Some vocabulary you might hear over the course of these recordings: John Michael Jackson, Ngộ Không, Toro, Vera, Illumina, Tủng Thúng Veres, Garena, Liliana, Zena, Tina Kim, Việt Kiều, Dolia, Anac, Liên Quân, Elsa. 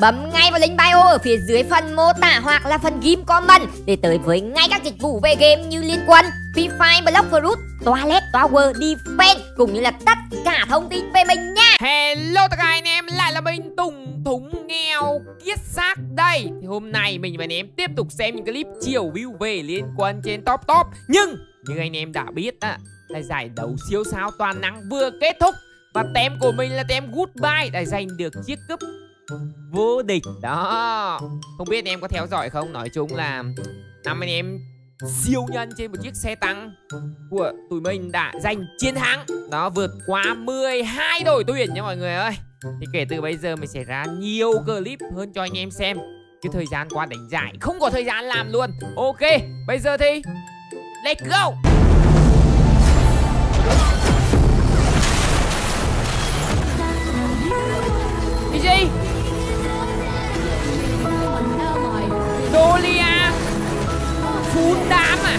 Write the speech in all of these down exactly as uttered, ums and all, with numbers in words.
bấm ngay vào link bio ở phía dưới phần mô tả hoặc là phần ghim comment để tới với ngay các dịch vụ về game như Liên Quân, Free Fire, Block Fruit, Toilet, Tower, Defense cũng như là tất cả thông tin về mình nha. Hello tất cả anh em, lại là mình Tủng Thúng nghèo kiết xác đây. Thì hôm nay mình và anh em tiếp tục xem những clip chiều view về Liên Quân trên top top. Nhưng như anh em đã biết á, là giải đấu siêu sao toàn năng vừa kết thúc và tem của mình là tem Goodbye đã giành được chiếc cúp vô địch đó. Không biết anh em có theo dõi không? Nói chung là năm anh em siêu nhân trên một chiếc xe tăng của tụi mình đã giành chiến thắng. Nó vượt qua mười hai đội tuyển nha mọi người ơi. Thì kể từ bây giờ mình sẽ ra nhiều clip hơn cho anh em xem. Cái thời gian qua đánh giải không có thời gian làm luôn. Ok, bây giờ thì let's go. Gì? Dolia phun đám à?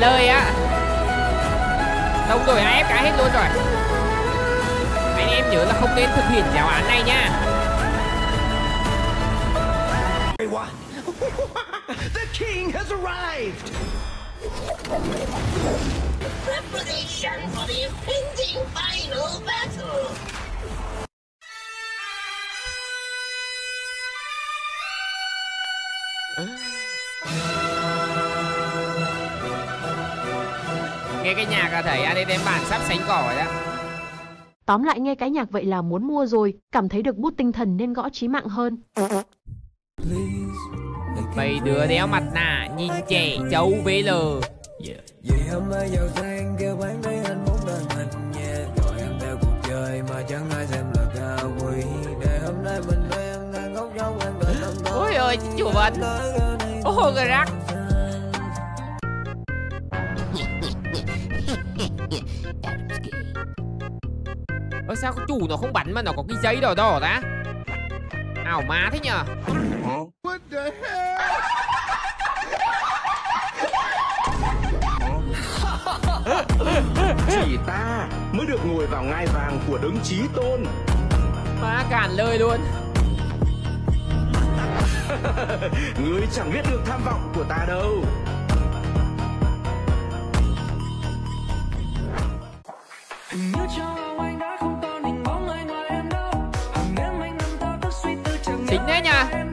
Lời á, đâu rồi á, ép cá hết luôn rồi. Anh em nhớ là không nên thực hiện giáo án này nha. The king has arrived. Preparation for the impending final battle. Nghe cái nhạc là thấy anh em bạn sắp sánh cỏ rồi đó. Tóm lại nghe cái nhạc vậy là muốn mua rồi. Cảm thấy được bút tinh thần nên gõ chí mạng hơn. Mấy đứa đeo mặt nạ nhìn trẻ cháu vê lờ. Ôi ơi, chủ vật. Ôi gà rắc. Ơ sao cái chủ nó không bắn mà nó có cái giấy đỏ đỏ ta? Ảo má thế nhờ. Chỉ ta mới được ngồi vào ngai vàng của đấng chí tôn. Má cản lời luôn. Ngươi chẳng biết được tham vọng của ta đâu. Chính đấy nha.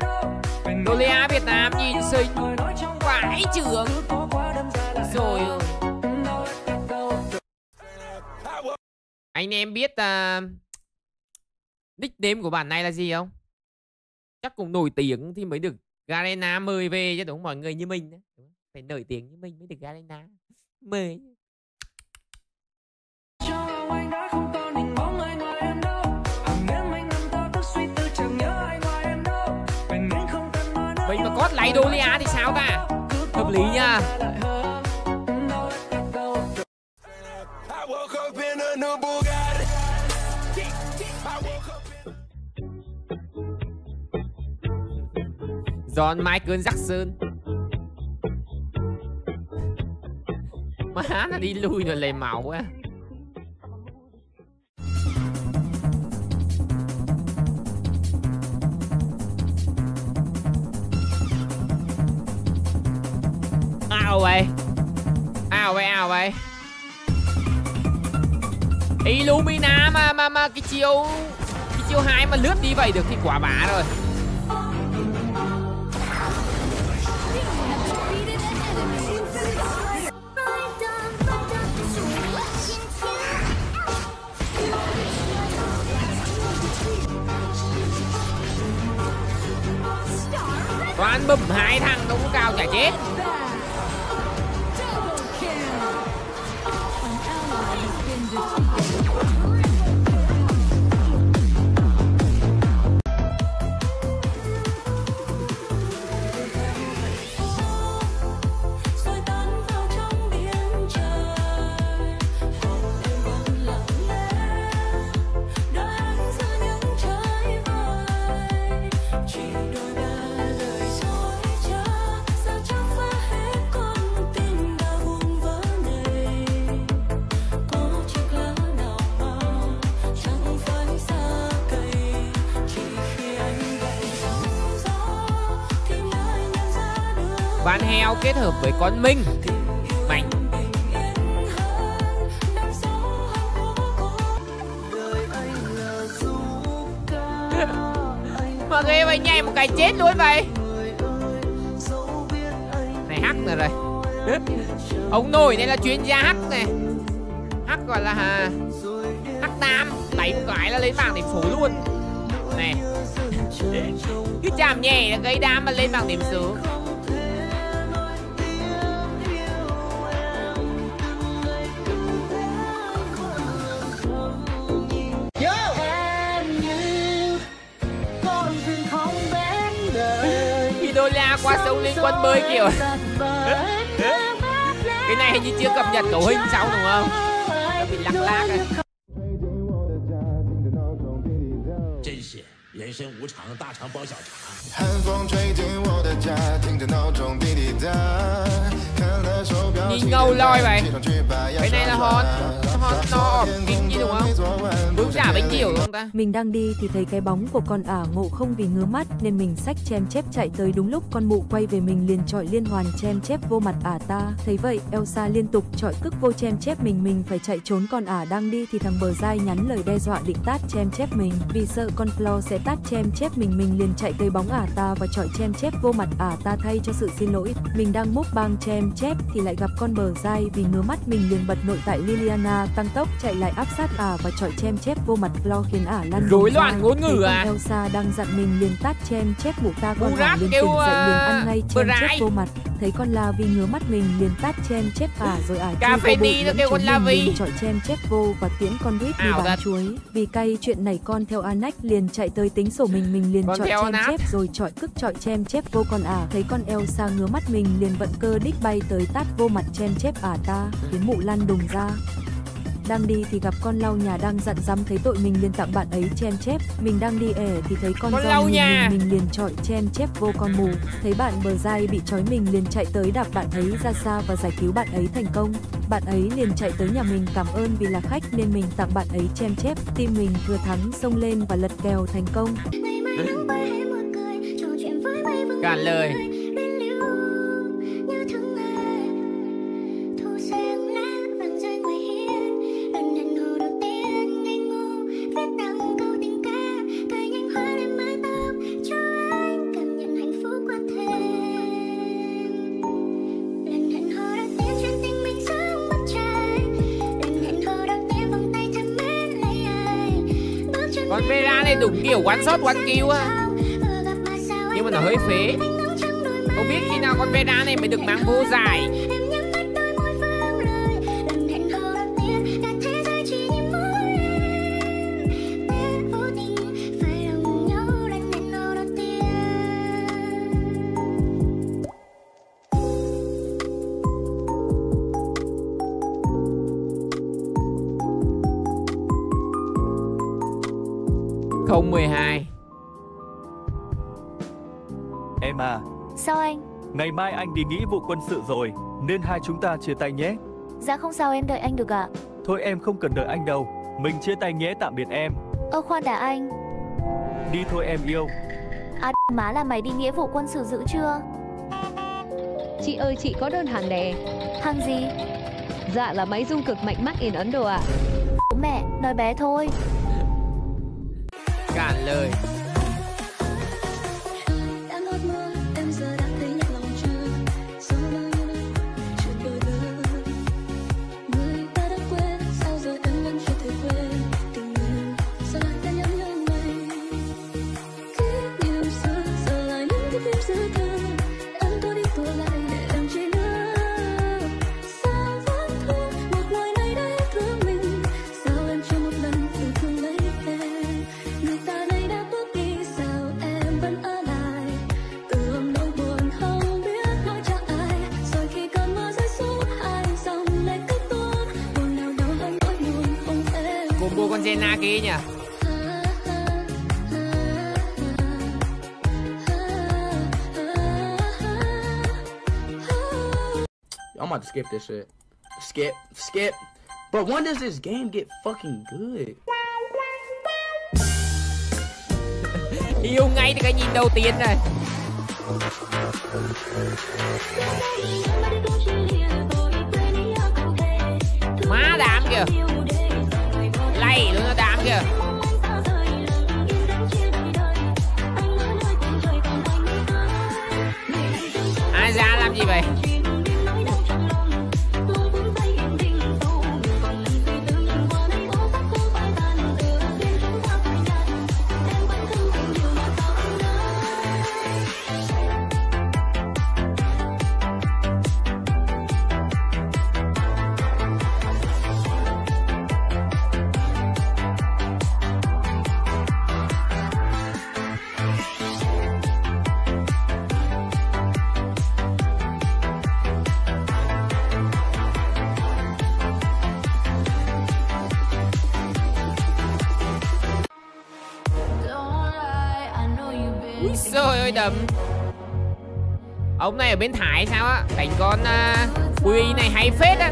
Dolia Việt Nam nhìn xinh vãi trưởng. Rồi anh em biết uh, nickname của bạn này là gì không? Chắc cũng nổi tiếng thì mới được Garena mời về chứ, đúng mọi người, như mình phải nổi tiếng như mình mới được Garena mời. Mà có lấy Dolia thì sao ta? Hợp lý nha. John Michael Jackson. Má nó đi lui rồi lấy máu á. Ao vậy, ao vậy, ao vậy. Illumina mà mà mà cái chiều cái chiều hai mà lướt đi vậy được thì quả bá rồi. đánh bùm hai thằng đúng cao chả chết. Bán heo kết hợp với con Minh mạnh. Mọi người mày nhảy một cái chết luôn vậy. Này hắc rồi đây. Ông nổi đây là chuyên gia hắc này. Hắc gọi là hắc tam, đánh một cái là lấy bảng điểm số luôn. Này. Cứ chạm nhẹ là gây đam mà lên bảng điểm số. Qua sâu Liên Quân bơi kiểu cái này hình như chưa cập nhật cấu hình sau đúng không? Nó bị lắc lác rồi. Nhìn ngầu loi vậy. Cái này là hòn hòn to kinh gì đúng không? Bướm giả bánh kiểu không ta? Mình đang đi thì thấy cái bóng của con ả ngộ không vì ngứa mắt nên mình xách chém chép chạy tới, đúng lúc con mụ quay về mình liền chọi liên hoàn chém chép vô mặt ả ta. Thấy vậy Elsa liên tục chọi cước vô chém chép mình mình phải chạy trốn. Con ả đang đi thì thằng bờ dai nhắn lời đe dọa định tát chém chép mình, vì sợ con Flo sẽ tát chém chép mình mình liền chạy tới bóng ả ta và chọi chém chép vô mặt ả ta. Thay cho sự xin lỗi mình đang múc bang chém chép thì lại gặp con bờ dai, vì ngứa mắt mình liền bật nội tại Liliana tăng tốc chạy lại áp sát ả và chọi chém chép vô mặt Flo khiến ả lăn rối loạn ngôn ngữ à. Elsa đang giận mình liền tát chém chép mụ ta, con ả liền tỉnh dậy liền ăn ngay chém chép vô mặt. Thấy con La Vi ngứa mắt mình liền tát chém chép ả rồi ả chui vô bụi lẫn trốn mình liền chọi chém chép vô và tiễn con Vít đi bán chuối. Vì cay chuyện này con theo Anac liền chạy tới tính sổ mình mình liền chọi chém chép rồi chọi cước chọi chém chép vô con ả. Thấy con Elsa ngứa mắt mình liền vận cơ đích bay tới tát vô mặt chém chép ả ta khiến mụ lăn đùng ra. Đang đi thì gặp con lau nhà đang giận dám thấy tội mình liền tặng bạn ấy chém chép. Mình đang đi ẻ thì thấy con, con lau nhà mình, mình liền chọi chém chép vô con mù. Thấy bạn bờ dai bị trói mình liền chạy tới đạp bạn ấy ra xa và giải cứu bạn ấy thành công. Bạn ấy liền chạy tới nhà mình cảm ơn vì là khách nên mình tặng bạn ấy chém chép. Team mình vừa thắng xông lên và lật kèo thành công. Cạn lời. Con Vera này đúng kiểu one shot one kill á, nhưng mà nó hơi phế. Không biết khi nào con Vera này mới được mang vô giải. không mười hai. Em à. Sao anh? Ngày mai anh đi nghĩa vụ quân sự rồi, nên hai chúng ta chia tay nhé. Dạ không sao, em đợi anh được ạ. À? Thôi em không cần đợi anh đâu, mình chia tay nhé, tạm biệt em. Ơ khoan đã anh. Đi thôi em yêu. À má là mày đi nghĩa vụ quân sự giữ chưa? Chị ơi chị có đơn hàng nè. Hàng gì? Dạ là máy rung cực mạnh mắc in Ấn Độ ạ. À? Mẹ, nói bé thôi. Cạn lời. combo con Zena kia nhỉ. I'm about to skip this shit. Skip, skip. But when does this game get fucking good? Yêu ngay thì cái nhìn đầu tiên này. Má đám kìa. Lay luôn nó đám kìa. Ai ra làm gì vậy? Trời ơi đậm. Ông này ở bên Thái sao á? Cảnh con uh, quy này hay phết á.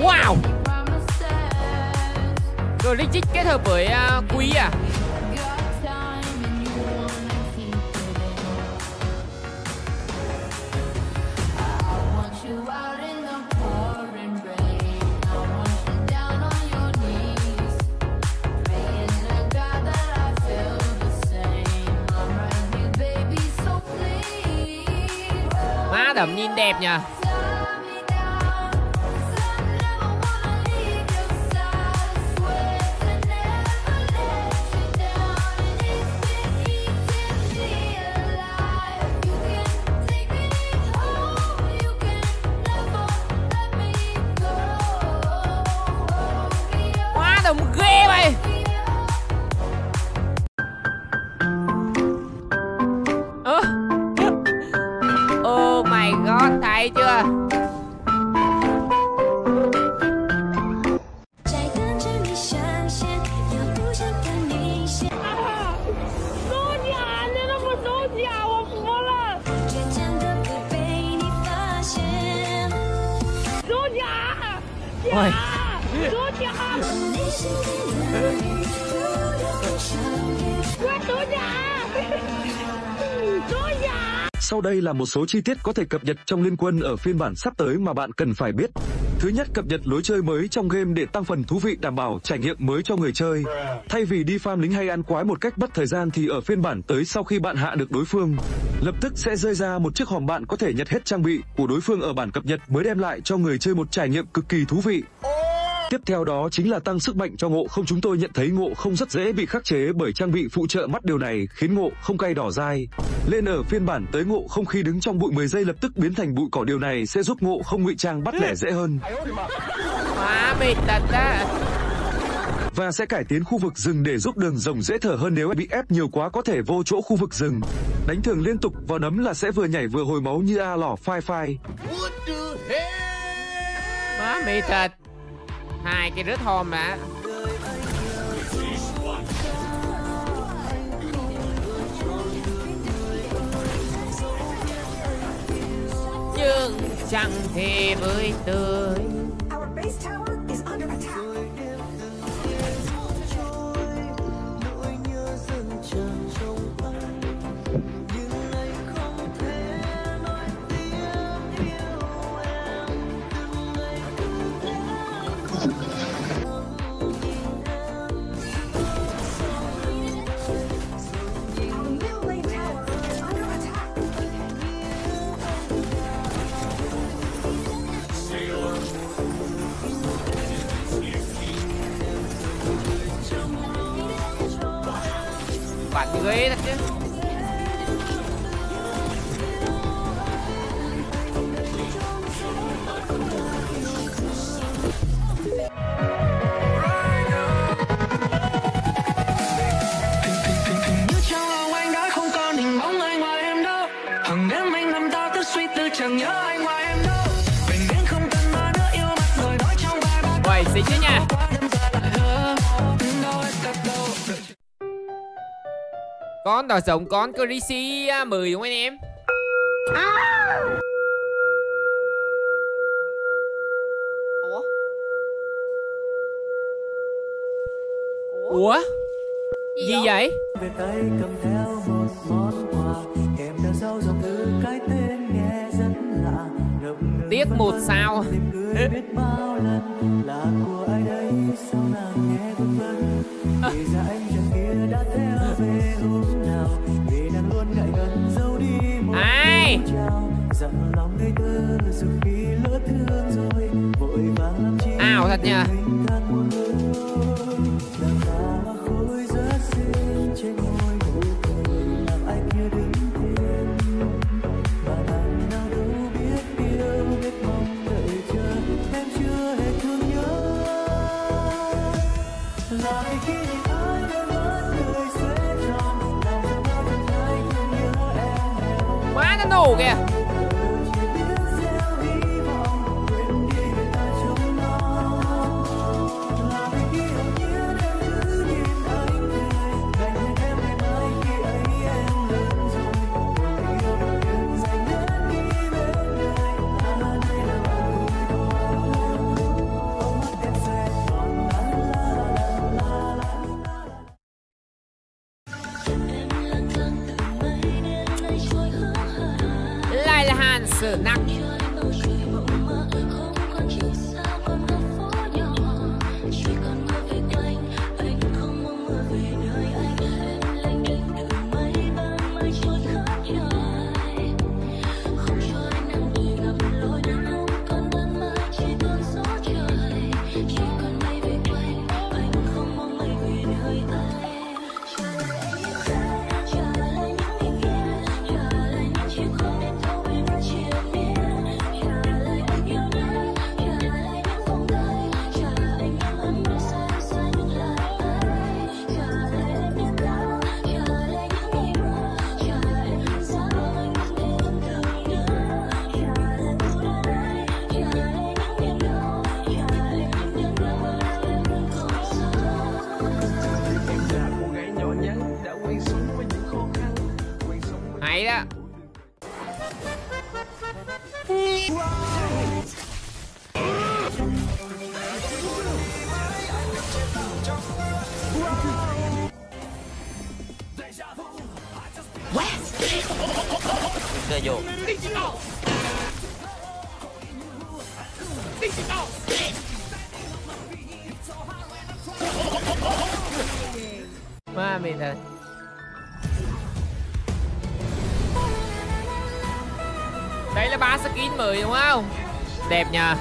Wow. Rồi Glitch kết hợp với uh, quy à. Đầm nhìn đẹp nhờ. Quá đầm ghê vậy. Ơ à. Oh my god, thấy chưa? Ôi. Sau đây là một số chi tiết có thể cập nhật trong Liên Quân ở phiên bản sắp tới mà bạn cần phải biết. Thứ nhất, cập nhật lối chơi mới trong game để tăng phần thú vị, đảm bảo trải nghiệm mới cho người chơi. Thay vì đi farm lính hay ăn quái một cách mất thời gian thì ở phiên bản tới, sau khi bạn hạ được đối phương, lập tức sẽ rơi ra một chiếc hòm bạn có thể nhặt hết trang bị của đối phương ở bản cập nhật mới, đem lại cho người chơi một trải nghiệm cực kỳ thú vị. Tiếp theo đó chính là tăng sức mạnh cho ngộ không. Chúng tôi nhận thấy ngộ không rất dễ bị khắc chế bởi trang bị phụ trợ mắt, điều này khiến ngộ không cay đỏ dai lên. Ở phiên bản tới, ngộ không khi đứng trong bụi mười giây lập tức biến thành bụi cỏ, điều này sẽ giúp ngộ không ngụy trang bắt lẻ dễ hơn. Và sẽ cải tiến khu vực rừng để giúp đường rồng dễ thở hơn, nếu bị ép nhiều quá có thể vô chỗ khu vực rừng. Đánh thường liên tục vào nấm là sẽ vừa nhảy vừa hồi máu như a lỏ phai phai. Má mê thật. Hai cái rớt hòm đã. Nhưng chẳng thể với tôi. Bạn ghê thật chứ. Như cho anh đã không còn hình bóng ai ngoài em đâu. Hằng đêm anh làm tao cứ suy tư chẳng nhớ ai ngoài em đâu. Bình yên không cần mơ nữa yêu mắt rồi nói trong vài ba. Quay xịn chứ nha. Con đòi sống con cứ đi xí mười đúng không anh em? À. Ủa? Ủa? Gì, gì vậy? Về tay cầm theo một món quà kèm theo dấu dòng từ cái tên nghe rất lạ. Tiếc một sao. Biết bao lần là của ai đây sao nàng nghe vân vân. Vì ra anh chàng kia đã theo về lúc nào. Vì nàng luôn ngại ngần dâu đi một ai trao. Dặn lòng ngây thơ dù khi lỡ thương rồi. Vội vàng làm chi ảo thật nhờ. Quá nó nổ kìa. Má mệt rồi. Đây là ba skin mới đúng không? Đẹp nhờ.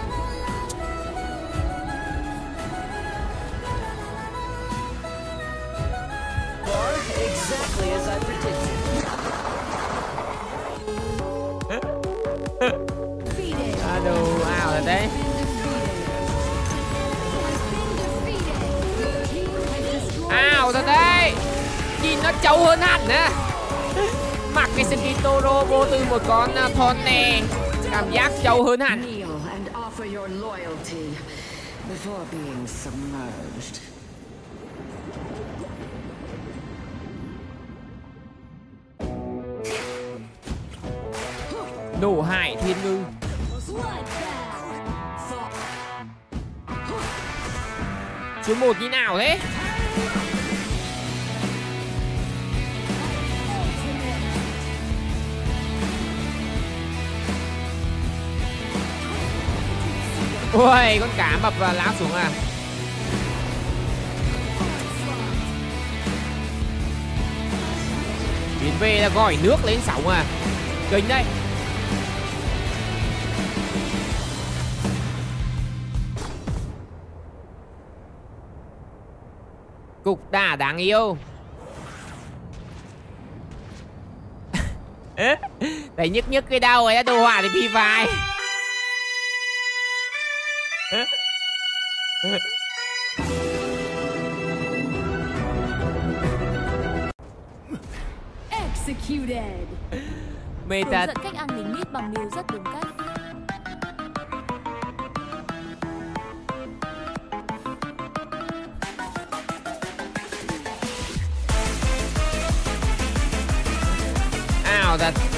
Châu hơn hẳn á. Mặc cái skin Toro vô từ một con thon nè. Cảm giác châu hơn hẳn. Nổ hải thiên ngư. Số một như nào thế? Ôi, con cá mập và lá xuống à. Biến về là gọi nước lên sóng à. Kinh đây. Cục đà đáng yêu. Đấy nhức nhức cái đau ấy, đồ hỏa thì bị vai. mê thật. Hướng dẫn cách ăn lính mít bằng miêu rất đúng cách. Ào thật.